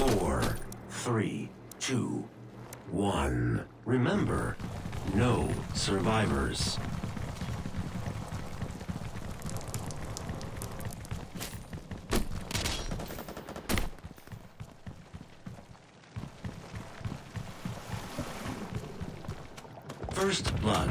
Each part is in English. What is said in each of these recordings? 4, 3, 2, 1. Remember, no survivors. First blood.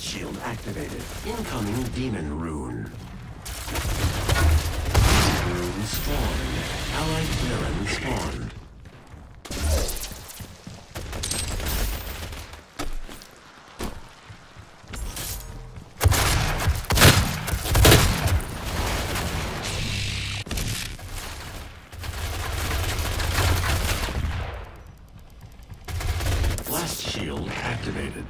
Shield activated. Incoming demon rune. Demon rune spawned. Allied Baron spawned. Blast shield activated.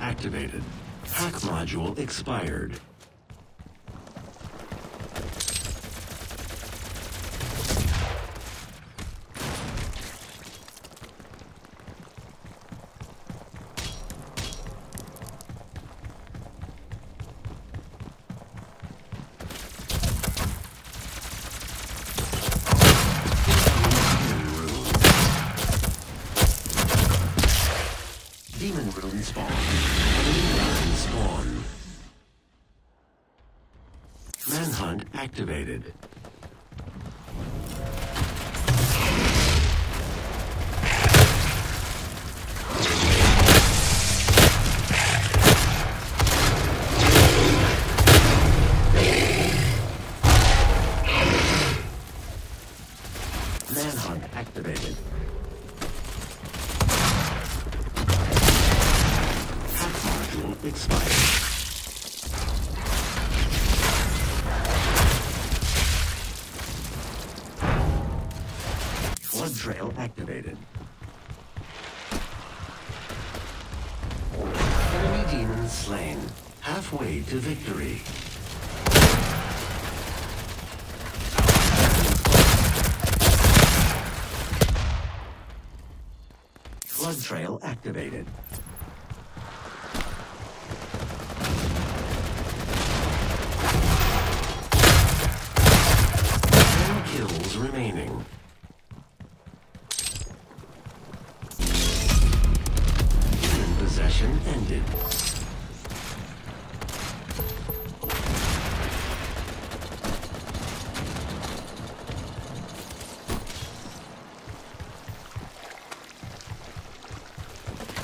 Activated. Hack module expired. Demon rune spawn. Demon spawn. Manhunt activated. Manhunt activated. Expired. Blood trail activated. man slain, halfway to victory. Blood trail activated. Remaining. In possession ended.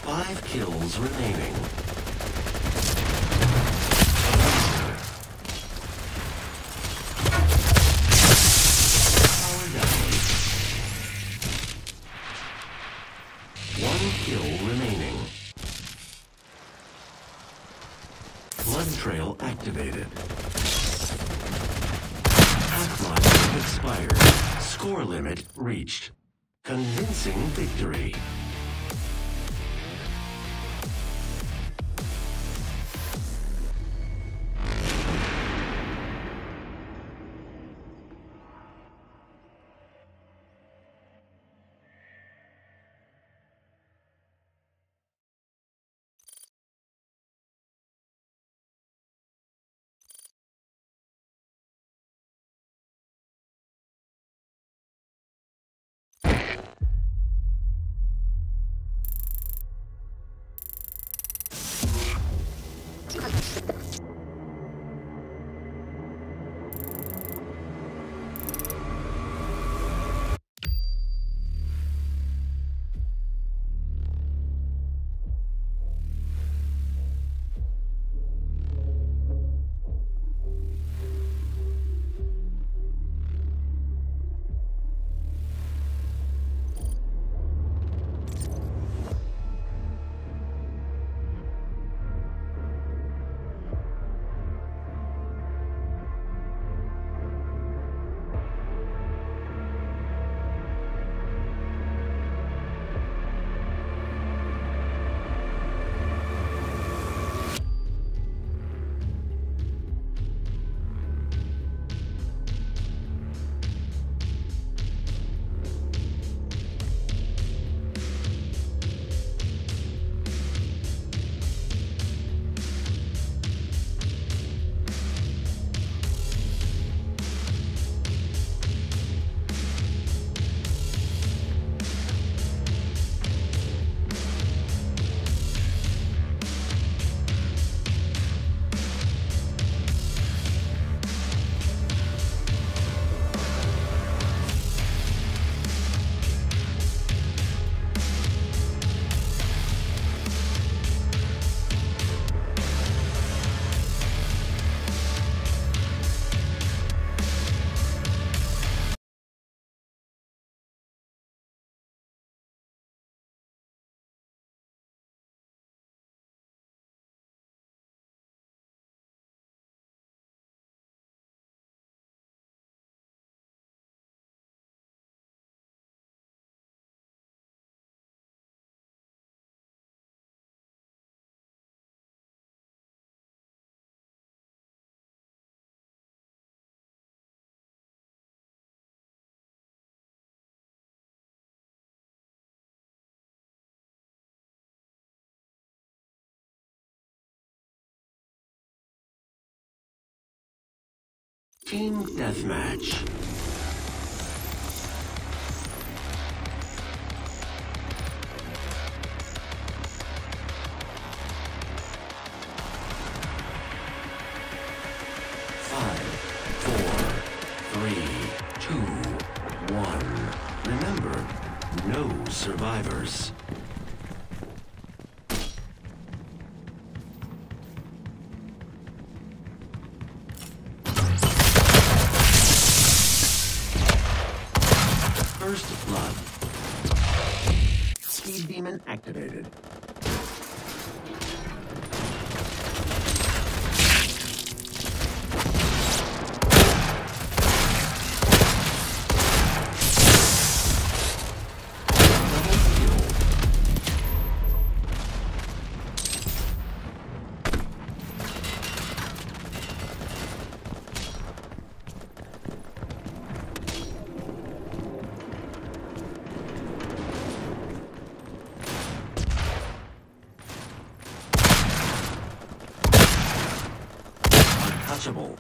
Five kills remaining. Trail activated. Pathline expired. Score limit reached. Convincing victory. Team Deathmatch. Five, 4, 3, 2, 1. Remember, no survivors. First blood. Speed demon activated. Double kill. possible.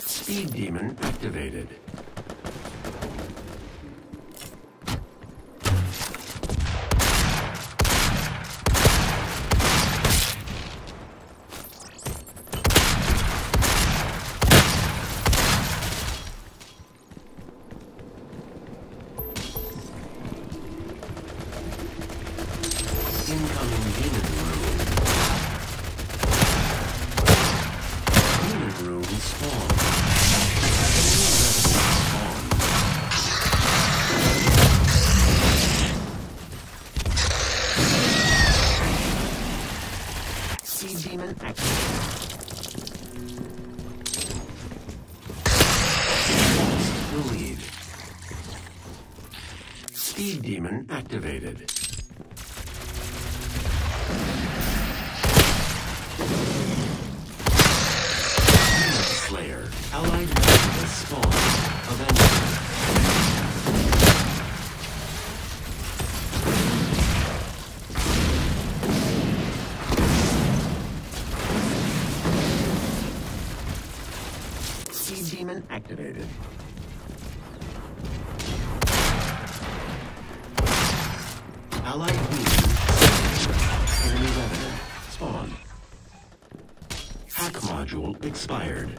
Speed demon activated. Speed demon activated. Slayer, allied with spawn Avenger. Speed demon activated. Allied enemy weapon spawn. Hack module expired.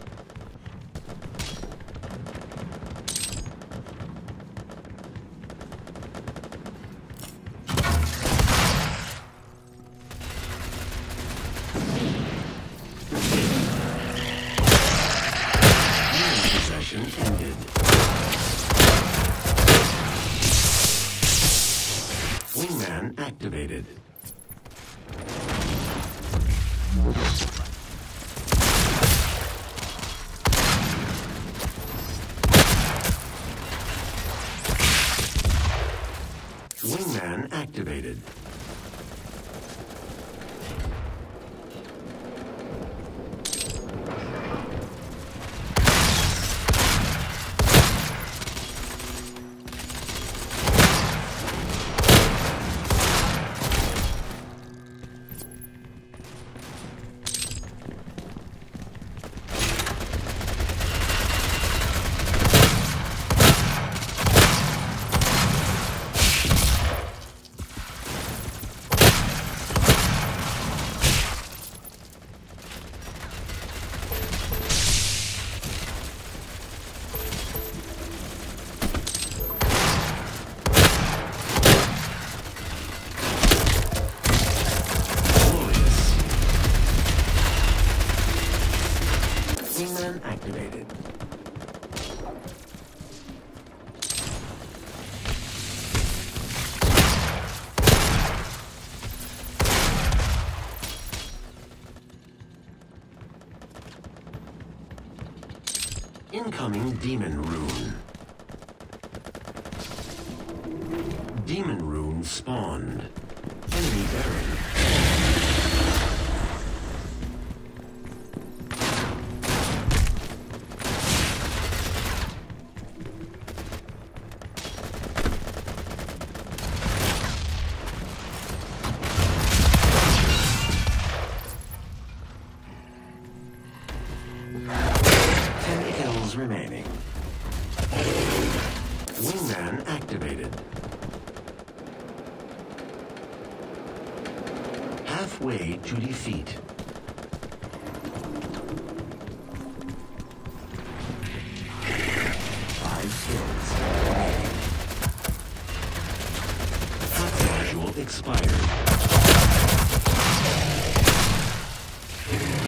Activated. Wingman activated. Activated. Incoming demon rune. Demon rune spawned. Enemy buried. Remaining. Wingman activated. Halfway to defeat.